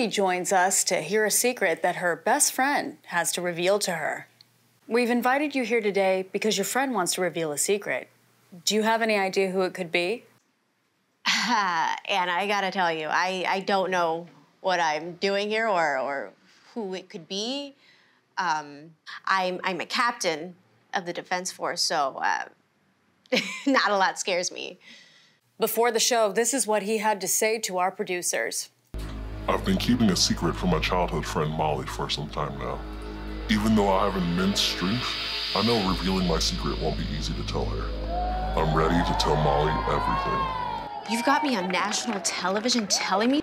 Kelly joins us to hear a secret that her best friend has to reveal to her. We've invited you here today because your friend wants to reveal a secret. Do you have any idea who it could be? Anna, I gotta tell you, I don't know what I'm doing here or who it could be. I'm a captain of the Defense Force, so not a lot scares me. Before the show, this is what he had to say to our producers. I've been keeping a secret from my childhood friend Molly for some time now. Even though I have immense strength, I know revealing my secret won't be easy to tell her. I'm ready to tell Molly everything. You've got me on national television telling me